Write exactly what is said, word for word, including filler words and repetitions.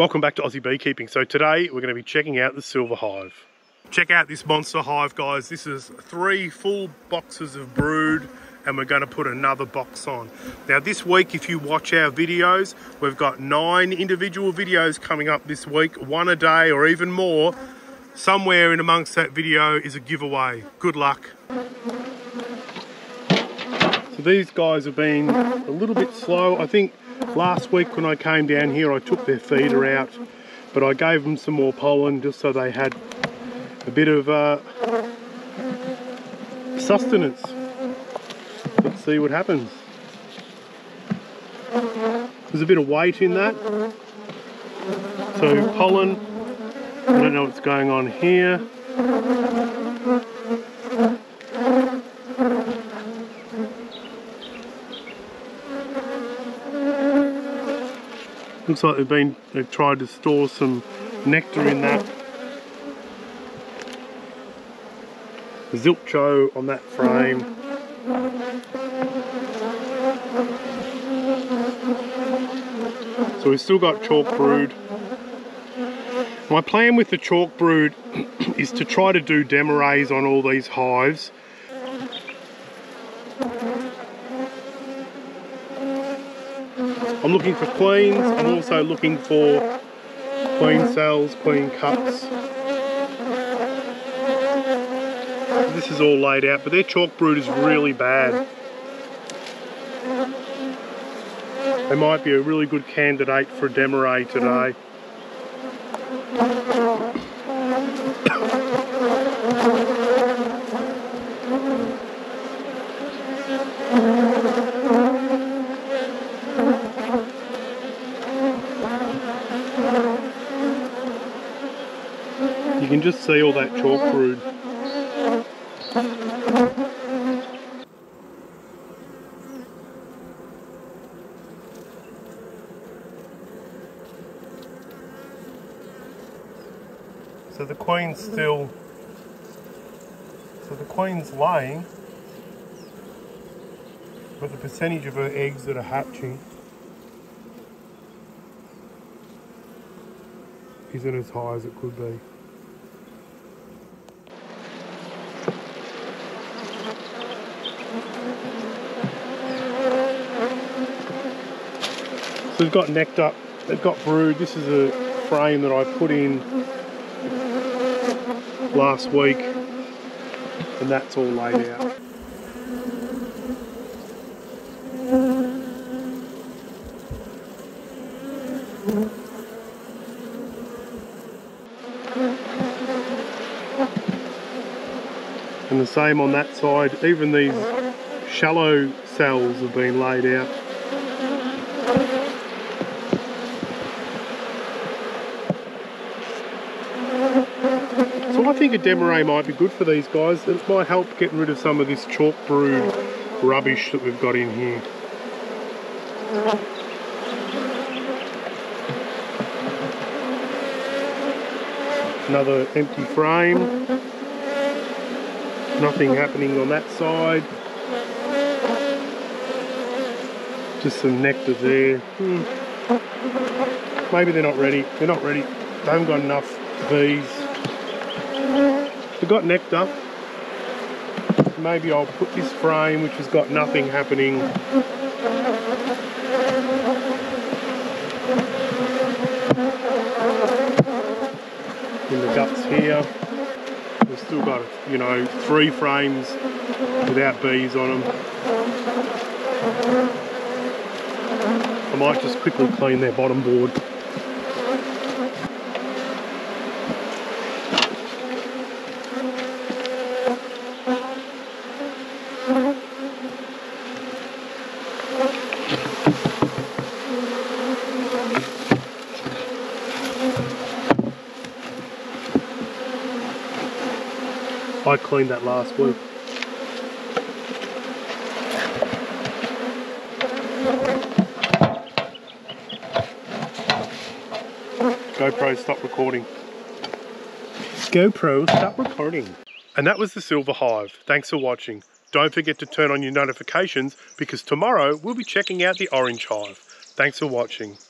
Welcome back to Aussie Beekeeping. So today we're going to be checking out the Silver Hive. Check out this Monster Hive, guys. This is three full boxes of brood and we're going to put another box on. Now this week, if you watch our videos, we've got nine individual videos coming up this week, one a day or even more. Somewhere in amongst that video is a giveaway. Good luck. So these guys have been a little bit slow. I think last week when I came down here, I took their feeder out, but I gave them some more pollen just so they had a bit of uh, sustenance. Let's see what happens. There's a bit of weight in that. So pollen, I don't know what's going on here. Looks like they've been, they've tried to store some nectar in that. Zilcho on that frame. So we've still got chalk brood. My plan with the chalk brood is to try to do demarees on all these hives. I'm looking for queens, I'm also looking for queen cells, queen cups. This is all laid out, but their chalk brood is really bad. They might be a really good candidate for a demaree today. You can just see all that chalk brood. So the queen's still, so the queen's laying, but the percentage of her eggs that are hatching isn't as high as it could be. So they've got nectar, they've got brood. This is a frame that I put in last week and that's all laid out. And the same on that side, even these shallow cells have been laid out. I think a demaree might be good for these guys. It might help getting rid of some of this chalk brood rubbish that we've got in here. Another empty frame. Nothing happening on that side. Just some nectar there. Hmm. Maybe they're not ready. They're not ready. They haven't got enough bees. We've got nectar. Maybe I'll put this frame, which has got nothing happening. In the guts here. We've still got, you know, three frames without bees on them. I might just quickly clean their bottom board. I cleaned that last week. GoPro, stop recording. GoPro, stop recording. And that was the Silver Hive. Thanks for watching. Don't forget to turn on your notifications because tomorrow we'll be checking out the Orange Hive. Thanks for watching.